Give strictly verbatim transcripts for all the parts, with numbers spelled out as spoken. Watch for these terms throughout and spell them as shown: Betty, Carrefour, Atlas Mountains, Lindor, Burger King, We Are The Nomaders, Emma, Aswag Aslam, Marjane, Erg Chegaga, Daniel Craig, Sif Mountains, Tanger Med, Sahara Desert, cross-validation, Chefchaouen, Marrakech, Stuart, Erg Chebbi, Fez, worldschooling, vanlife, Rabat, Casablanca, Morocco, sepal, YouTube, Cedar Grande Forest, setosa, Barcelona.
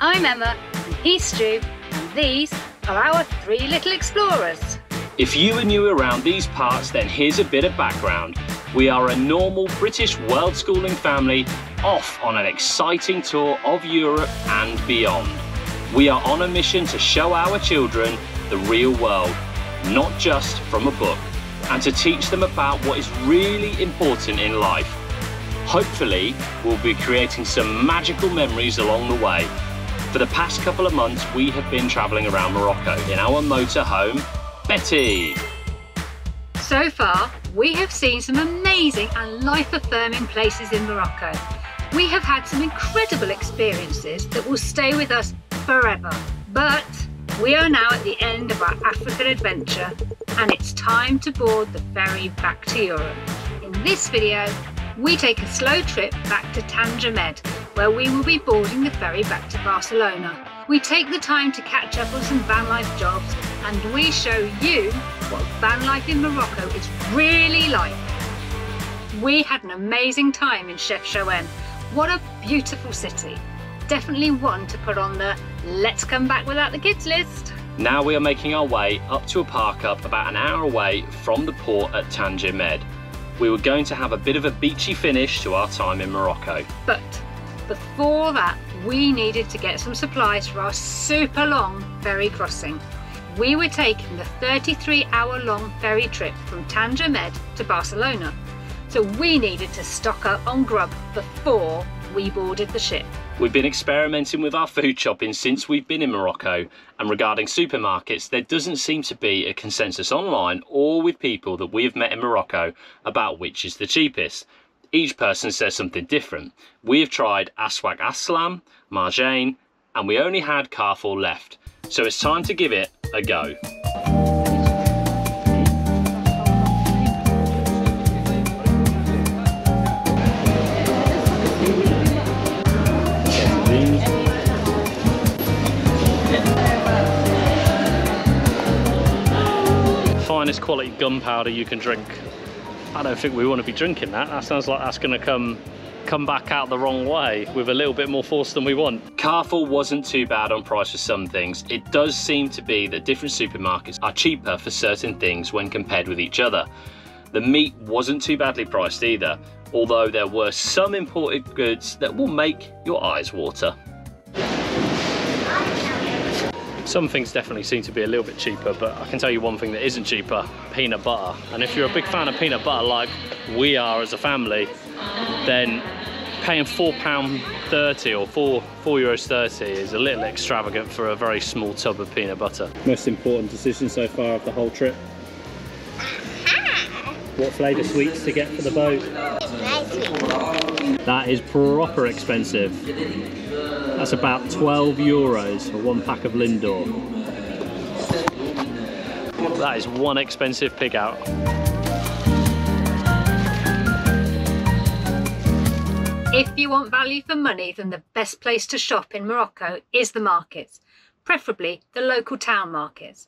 I'm Emma, and he's Stu, and these are our three little explorers. If you are new around these parts, then here's a bit of background. We are a normal British world schooling family off on an exciting tour of Europe and beyond. We are on a mission to show our children the real world, not just from a book, and to teach them about what is really important in life. Hopefully, we'll be creating some magical memories along the way. For the past couple of months, we have been travelling around Morocco in our motorhome, Betty. So far, we have seen some amazing and life-affirming places in Morocco. We have had some incredible experiences that will stay with us forever. But we are now at the end of our African adventure, and it's time to board the ferry back to Europe. In this video, we take a slow trip back to Tanger Med, where we will be boarding the ferry back to Barcelona. We take the time to catch up on some van life jobs, and we show you what van life in Morocco is really like. We had an amazing time in Chefchaouen. What a beautiful city. Definitely one to put on the let's come back without the kids list. Now we are making our way up to a park up about an hour away from the port at Tanger Med. We were going to have a bit of a beachy finish to our time in Morocco. But before that, we needed to get some supplies for our super long ferry crossing. We were taking the thirty-three hour long ferry trip from Tanger Med to Barcelona, so we needed to stock up on grub before we boarded the ship. We've been experimenting with our food shopping since we've been in Morocco, and regarding supermarkets, there doesn't seem to be a consensus online or with people that we have met in Morocco about which is the cheapest. Each person says something different. We have tried Aswag Aslam, Marjane, and we only had Carrefour left, so it's time to give it a go. Finest quality gunpowder you can drink. I don't think we want to be drinking that. That sounds like that's going to come come back out the wrong way with a little bit more force than we want. Carrefour wasn't too bad on price for some things. It does seem to be that different supermarkets are cheaper for certain things when compared with each other. The meat wasn't too badly priced either, although there were some imported goods that will make your eyes water. Some things definitely seem to be a little bit cheaper, but I can tell you one thing that isn't cheaper, peanut butter. And if you're a big fan of peanut butter like we are as a family, then paying four pounds thirty or four, four euros thirty is a little extravagant for a very small tub of peanut butter. Most important decision so far of the whole trip. What flavour sweets to get for the boat? That is proper expensive. That's about twelve euros for one pack of Lindor. That is one expensive pig out. If you want value for money, then the best place to shop in Morocco is the markets, preferably the local town markets.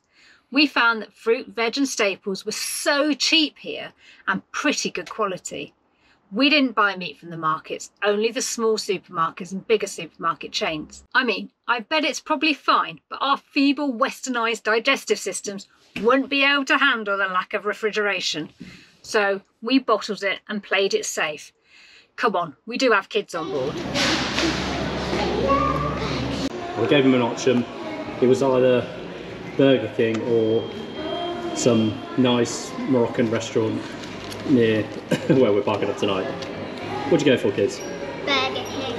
We found that fruit, veg and staples were so cheap here and pretty good quality. We didn't buy meat from the markets, only the small supermarkets and bigger supermarket chains. I mean, I bet it's probably fine, but our feeble westernised digestive systems wouldn't be able to handle the lack of refrigeration. So we bottled it and played it safe. Come on, we do have kids on board. I gave him an option. It was either Burger King or some nice Moroccan restaurant near where we're parking up tonight. What'd you go for, kids? Burger King.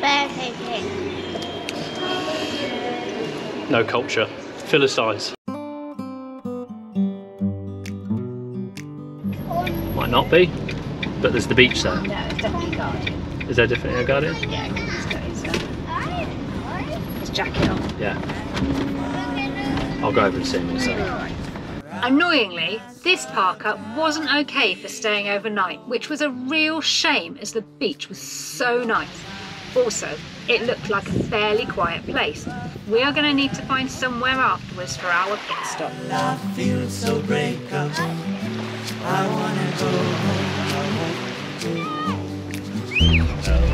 Burger King. No culture. Filler size. Might not be, but there's the beach there. No, it's definitely guarded. Is there definitely a guarded? Yeah, it's got his, uh, his jacket on. Yeah. I'll go over and see him in a second. Annoyingly, this park-up wasn't okay for staying overnight, which was a real shame as the beach was so nice. Also, it looked like a fairly quiet place. We are going to need to find somewhere afterwards for our pit stop. I feel so break up. I wanna go home.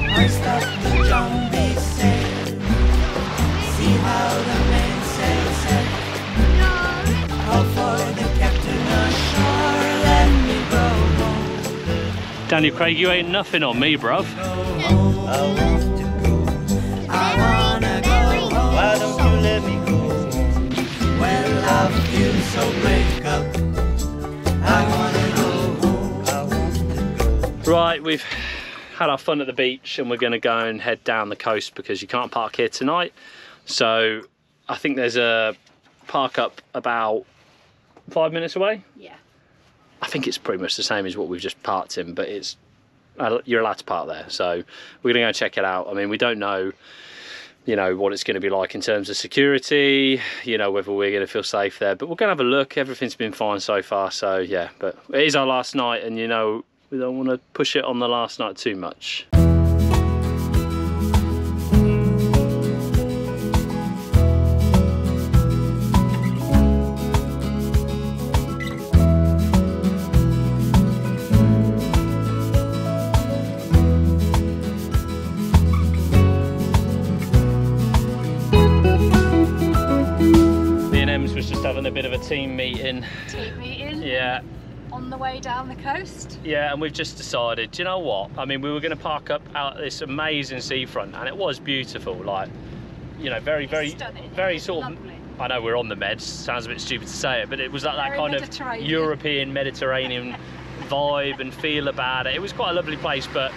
I stop the zombies. Daniel Craig, you ain't nothing on me, bruv. Why don't you let me go? Well, I feel so break up. I wanna know who I want to go. Right, we've had our fun at the beach and we're gonna go and head down the coast because you can't park here tonight. So I think there's a park up about five minutes away. Yeah. I think it's pretty much the same as what we've just parked in, but it's you're allowed to park there. So we're gonna go check it out. I mean, we don't know, you know, what it's going to be like in terms of security, you know, whether we're going to feel safe there, but we're going to have a look. Everything's been fine so far, so yeah, but it is our last night and, you know, we don't want to push it on the last night too much. Having a bit of a team meeting. Team meeting? Yeah. On the way down the coast? Yeah, and we've just decided, do you know what? I mean, we were going to park up out this amazing seafront, and it was beautiful. Like, you know, very, it's very, stunning. very it's sort lovely. of. I know we're on the Meds, sounds a bit stupid to say it, but it was like that very kind of European, Mediterranean vibe and feel about it. It was quite a lovely place, but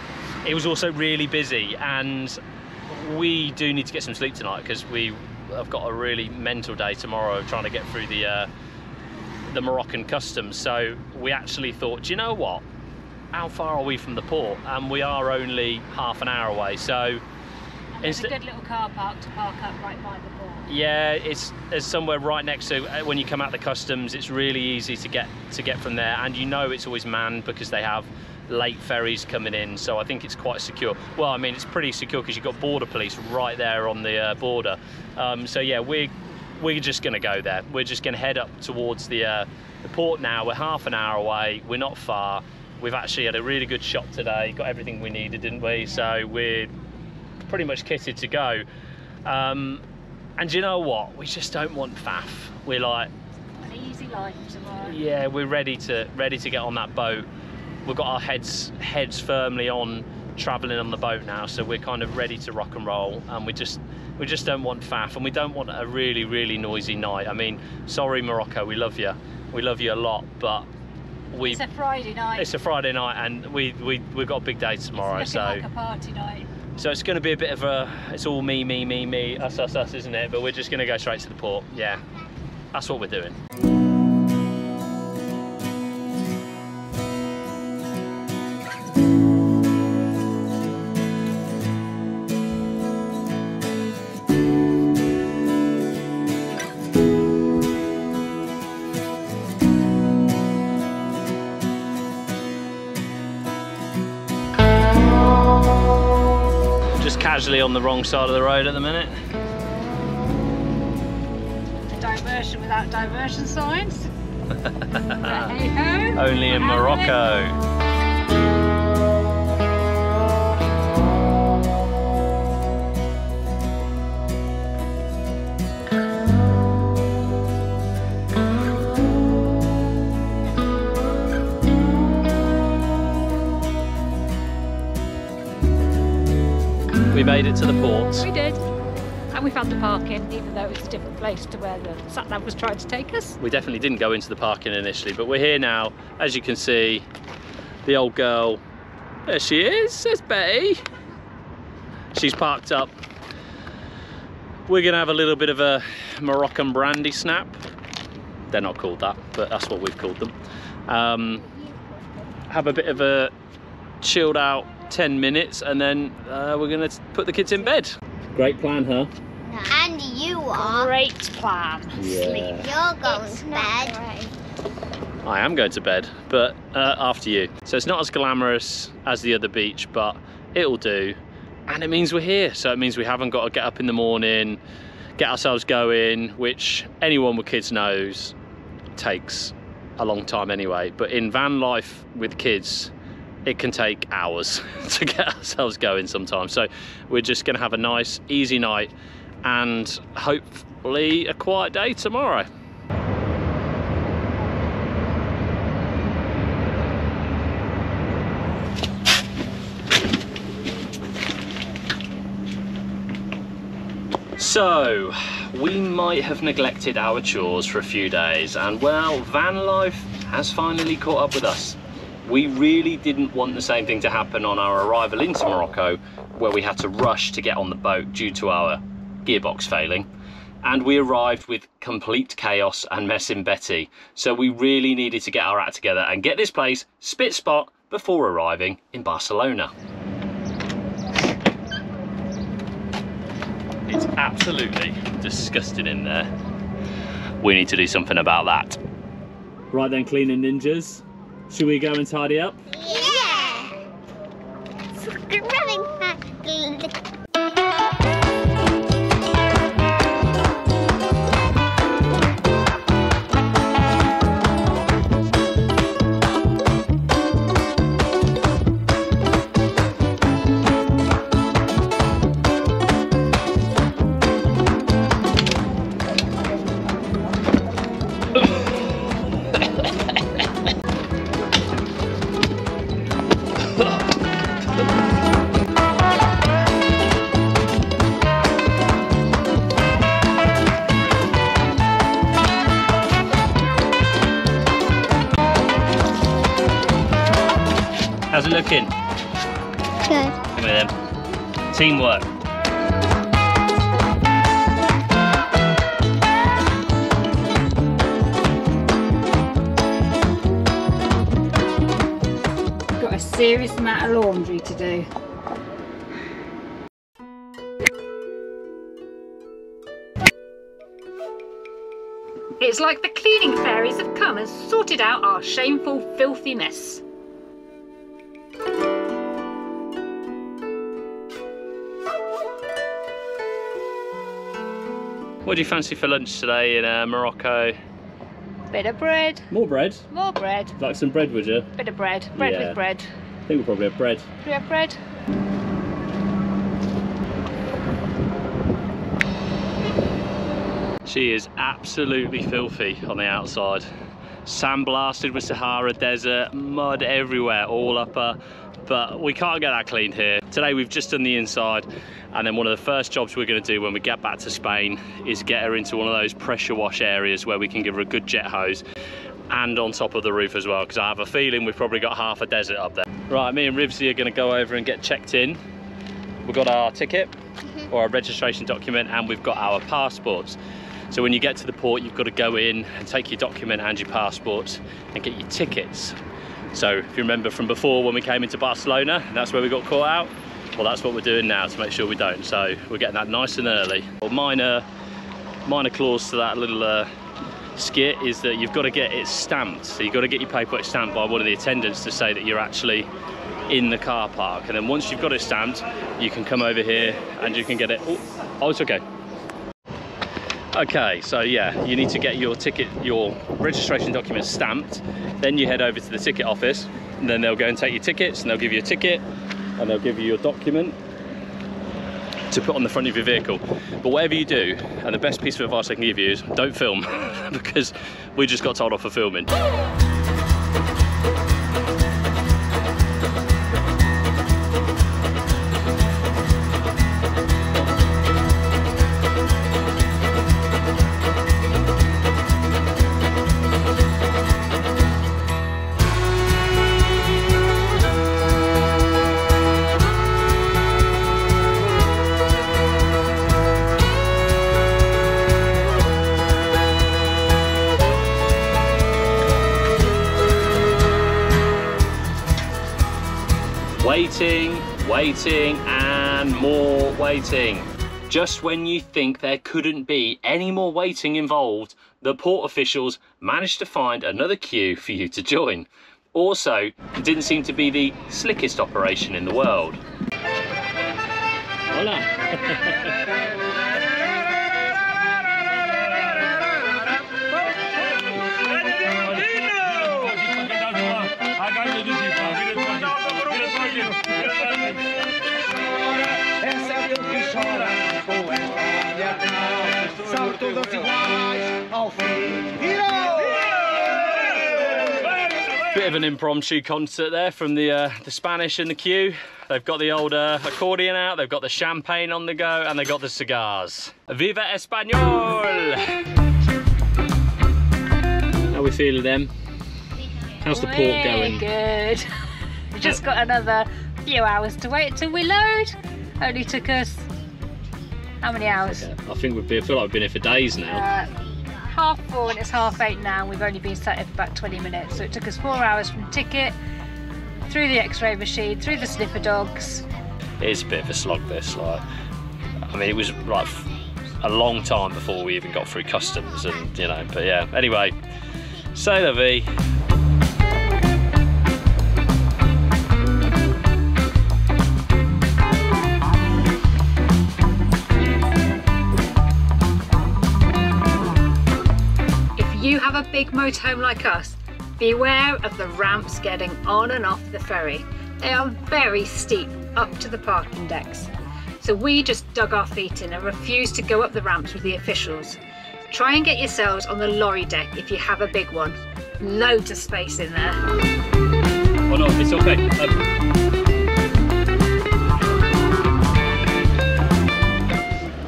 it was also really busy, and we do need to get some sleep tonight because we. I've got a really mental day tomorrow trying to get through the uh, the Moroccan customs. So we actually thought, do you know what? How far are we from the port? And we are only half an hour away. So and there's a good little car park to park up right by the port. Yeah, it's, it's somewhere right next to when you come out the customs. It's really easy to get to get from there, and you know it's always manned because they have late ferries coming in, so I think it's quite secure. Well, I mean, it's pretty secure because you've got border police right there on the uh, border. Um, so yeah, we're, we're just gonna go there. We're just gonna head up towards the, uh, the port now. We're half an hour away, we're not far. We've actually had a really good shop today, got everything we needed, didn't we? So we're pretty much kitted to go. Um, and you know what? We just don't want faff. We're like... An easy life tomorrow. Yeah, we're ready to, ready to get on that boat. We've got our heads heads firmly on traveling on the boat now, so we're kind of ready to rock and roll, and we just we just don't want faff, and we don't want a really really noisy night. I mean, sorry Morocco, we love you, we love you a lot, but we it's a Friday night. It's a Friday night, and we we we've got a big day tomorrow. It's looking so like a party night. So it's going to be a bit of a it's all me me me me us us us, isn't it? But we're just going to go straight to the port. Yeah, that's what we're doing. Casually on the wrong side of the road at the minute. A diversion without diversion signs. Hey-ho. Only in Morocco. We made it to the port. We did. And we found the parking, even though it's a different place to where the sat-nav was trying to take us. We definitely didn't go into the parking initially, but we're here now. As you can see, the old girl, there she is, there's Betty. She's parked up. We're gonna have a little bit of a Moroccan brandy snap. They're not called that, but that's what we've called them. Um, have a bit of a chilled out ten minutes, and then uh, we're gonna put the kids in bed. Great plan, huh? No. And you are. Great plan. Yeah. Sleep. You're going it's to bed. Right. I am going to bed, but uh, after you. So it's not as glamorous as the other beach, but it'll do. And it means we're here. So it means we haven't got to get up in the morning, get ourselves going, which anyone with kids knows takes a long time anyway. But in van life with kids, it can take hours to get ourselves going sometimes. So we're just gonna have a nice, easy night and hopefully a quiet day tomorrow. So, we might have neglected our chores for a few days, and well, van life has finally caught up with us. We really didn't want the same thing to happen on our arrival into Morocco, where we had to rush to get on the boat due to our gearbox failing. And we arrived with complete chaos and messing Betty. So we really needed to get our act together and get this place spit spot before arriving in Barcelona. It's absolutely disgusting in there. We need to do something about that. Right then, cleaning ninjas. Should we go and tidy up? Yeah! How's it looking? Good. Come here then. Teamwork. Got a serious amount of laundry to do. It's like the cleaning fairies have come and sorted out our shameful, filthy mess. What do you fancy for lunch today in uh, Morocco? Bit of bread. More bread? More bread. Like some bread, would you? Bit of bread. Bread yeah. with bread. I think we'll probably have bread. Do we have bread? She is absolutely filthy on the outside. Sandblasted with Sahara Desert, mud everywhere, all up her. But we can't get that cleaned here. Today we've just done the inside, and then one of the first jobs we're going to do when we get back to Spain is get her into one of those pressure wash areas where we can give her a good jet hose, and on top of the roof as well, because I have a feeling we've probably got half a desert up there. Right, me and Ribsy are going to go over and get checked in. We've got our ticket, mm-hmm. or our registration document, and we've got our passports. So when you get to the port, you've got to go in and take your document and your passports and get your tickets. So if you remember from before when we came into Barcelona, that's where we got caught out. Well, that's what we're doing now to make sure we don't. So we're getting that nice and early. Well, minor, minor clause to that little uh, skit is that you've got to get it stamped. So you've got to get your paperwork stamped by one of the attendants to say that you're actually in the car park. And then once you've got it stamped, you can come over here and you can get it. Oh, oh it's okay. Okay, so yeah, you need to get your ticket, your registration document stamped, then you head over to the ticket office, and then they'll go and take your tickets, and they'll give you a ticket, and they'll give you your document to put on the front of your vehicle. But whatever you do, and the best piece of advice I can give you is don't film, because we just got told off for filming. Waiting, waiting, and more waiting. Just when you think there couldn't be any more waiting involved, the port officials managed to find another queue for you to join. Also, it didn't seem to be the slickest operation in the world. Hola. Bit of an impromptu concert there from the uh, the Spanish in the queue. They've got the old uh, accordion out, they've got the champagne on the go, and they've got the cigars. Viva Espanol! How we feeling, Em? How's the port going? Good. We've just got another few hours to wait till we load. Only took us, how many hours? Okay. I think we've been, I feel like we've been here for days now. Uh, half four and it's half eight now. We've only been sat here for about twenty minutes. So it took us four hours from ticket, through the x-ray machine, through the sniffer dogs. It's a bit of a slog this, like, I mean, it was like a long time before we even got through customs and, you know, but yeah, anyway, c'est la vie. If you have a big motorhome like us, beware of the ramps getting on and off the ferry. They are very steep up to the parking decks. So we just dug our feet in and refused to go up the ramps with the officials. Try and get yourselves on the lorry deck if you have a big one. Loads of space in there. Oh no, it's okay. Um...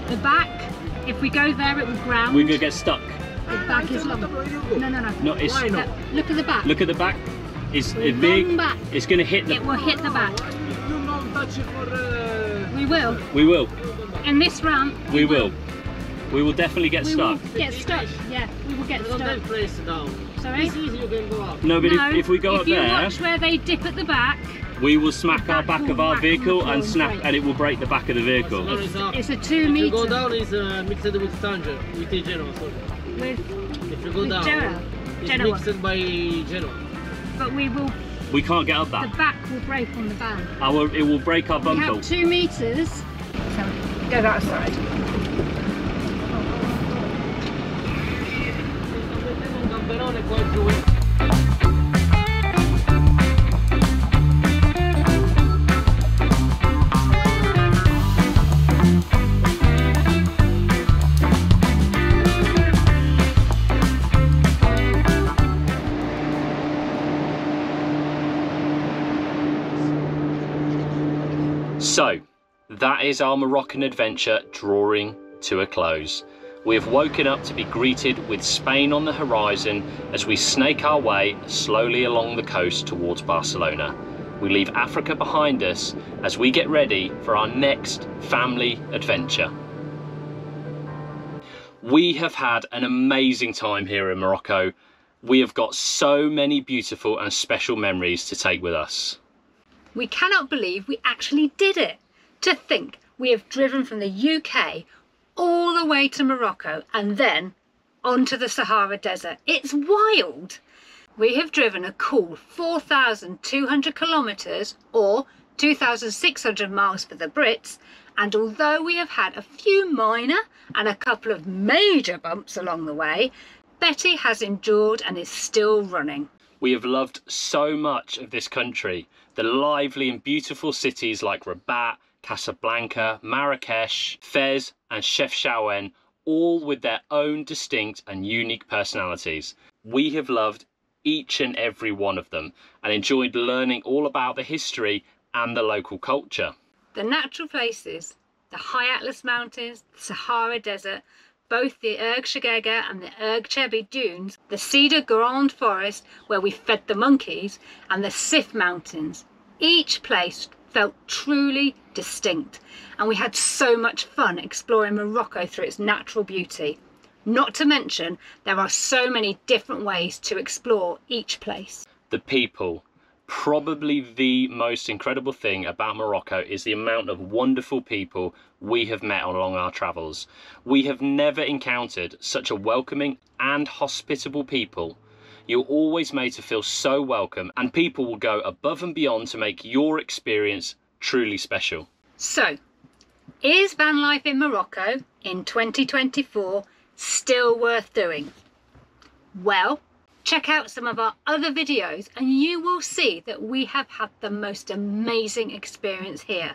The back, if we go there it would ground. We're gonna get stuck. The back is long. No, no, no. no it's, Why not? Look, look at the back. Look at the back. It's a big. Back. It's going to hit the. It will hit the back. We will. We will. And this ramp. We will. will. We will definitely get we stuck. Will get stuck. Yeah, we will get stuck. Sorry. No, but no, if, if we go if up you there, watch where they dip at the back. We will smack our back of our vehicle and snap, and it will break the back of the vehicle. It's, it's a two meter. If you go down, it's uh, mixed with Tanger, with the Genoa. With, if you go down, Genoa. It's Genoa. Mixed by Genoa. But we will. We can't get up that. The back will break on the van. Our it will break our bumper. We have two meters. So go that side. Oh. So, that is our Moroccan adventure drawing to a close. We have woken up to be greeted with Spain on the horizon as we snake our way slowly along the coast towards Barcelona. We leave Africa behind us as we get ready for our next family adventure. We have had an amazing time here in Morocco. We have got so many beautiful and special memories to take with us. We cannot believe we actually did it. To think we have driven from the U K all the way to Morocco and then onto the Sahara Desert. It's wild. We have driven a cool four thousand two hundred kilometres or two thousand six hundred miles for the Brits. And although we have had a few minor and a couple of major bumps along the way, Betty has endured and is still running. We have loved so much of this country, the lively and beautiful cities like Rabat, Casablanca, Marrakech, Fez and Chefchaouen, all with their own distinct and unique personalities. We have loved each and every one of them and enjoyed learning all about the history and the local culture. The natural places, the high Atlas Mountains, the Sahara Desert, both the Erg Chegaga and the Erg Chebbi dunes, the Cedar Grande Forest where we fed the monkeys, and the Sif Mountains. Each place felt truly distinct and we had so much fun exploring Morocco through its natural beauty. Not to mention there are so many different ways to explore each place. The people. Probably the most incredible thing about Morocco is the amount of wonderful people we have met along our travels. We have never encountered such a welcoming and hospitable people. You're always made to feel so welcome and people will go above and beyond to make your experience truly special. So, is van life in Morocco in twenty twenty-four still worth doing? Well, check out some of our other videos and you will see that we have had the most amazing experience here.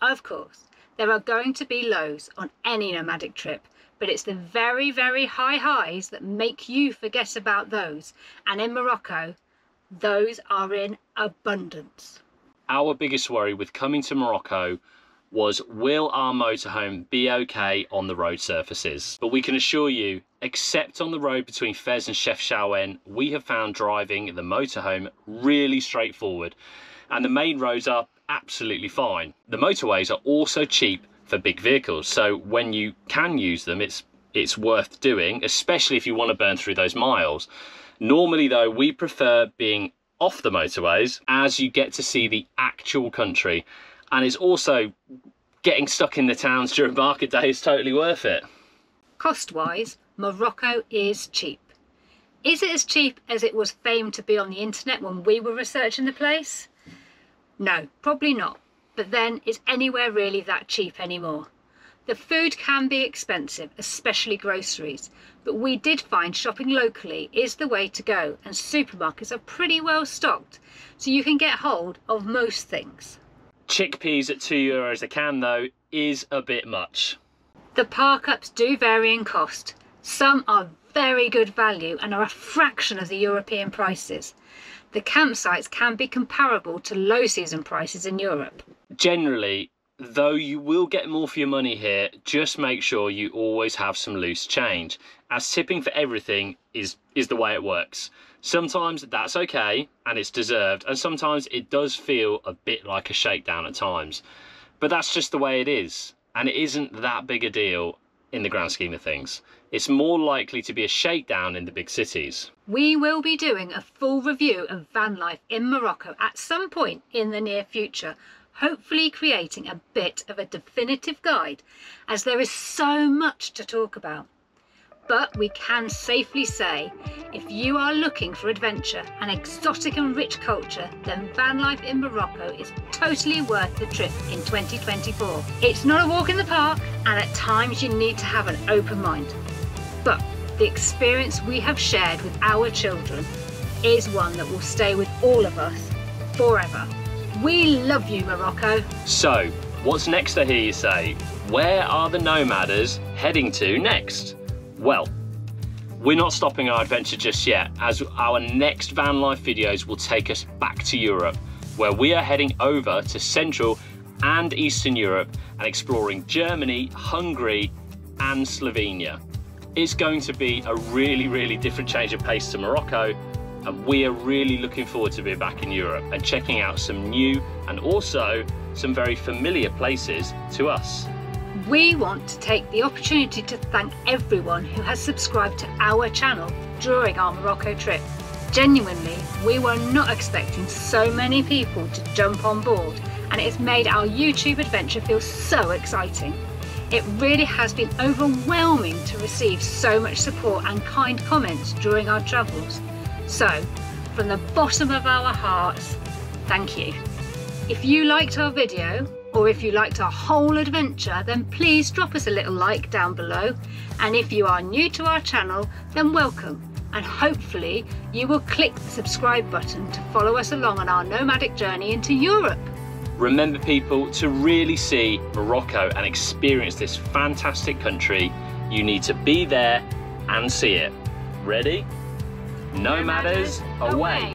Of course, there are going to be lows on any nomadic trip, but it's the very, very high highs that make you forget about those. And in Morocco, those are in abundance. our biggest worry with coming to Morocco was, will our motorhome be okay on the road surfaces? But we can assure you, except on the road between Fez and Chefchaouen, we have found driving the motorhome really straightforward, and the main roads are absolutely fine. The motorways are also cheap for big vehicles, so when you can use them, it's it's worth doing, especially if you want to burn through those miles. Normally though, we prefer being off the motorways, as you get to see the actual country. And it's also, getting stuck in the towns during market day is totally worth it. Cost-wise, Morocco is cheap. Is it as cheap as it was famed to be on the internet when we were researching the place? No, probably not. But then, is anywhere really that cheap anymore? The food can be expensive, especially groceries, but we did find shopping locally is the way to go, and supermarkets are pretty well stocked, so you can get hold of most things. Chickpeas at two euros a can though is a bit much. The park-ups do vary in cost. Some are very good value and are a fraction of the European prices. The campsites can be comparable to low-season prices in Europe. Generally, though, you will get more for your money here, just make sure you always have some loose change, as tipping for everything is, is the way it works. Sometimes that's okay and it's deserved, and sometimes it does feel a bit like a shakedown at times. But that's just the way it is, and it isn't that big a deal in the grand scheme of things. It's more likely to be a shakedown in the big cities. We will be doing a full review of van life in Morocco at some point in the near future, hopefully creating a bit of a definitive guide, as there is so much to talk about. But we can safely say, if you are looking for adventure and exotic and rich culture, then van life in Morocco is totally worth the trip in twenty twenty-four. It's not a walk in the park, and at times you need to have an open mind. But the experience we have shared with our children is one that will stay with all of us forever. We love you, Morocco. So, what's next, I hear you say? Where are the nomaders heading to next? Well, we're not stopping our adventure just yet, as our next van life videos will take us back to Europe, where we are heading over to Central and Eastern Europe and exploring Germany, Hungary and Slovenia. It's going to be a really, really different change of pace to Morocco, and we are really looking forward to being back in Europe and checking out some new and also some very familiar places to us. We want to take the opportunity to thank everyone who has subscribed to our channel during our Morocco trip. Genuinely, we were not expecting so many people to jump on board, and it has made our YouTube adventure feel so exciting. It really has been overwhelming to receive so much support and kind comments during our travels. So, from the bottom of our hearts, thank you. If you liked our video, or if you liked our whole adventure, then please drop us a little like down below. And if you are new to our channel, then welcome. And hopefully you will click the subscribe button to follow us along on our nomadic journey into Europe. Remember, people, to really see Morocco and experience this fantastic country, you need to be there and see it. Ready? Nomaders away!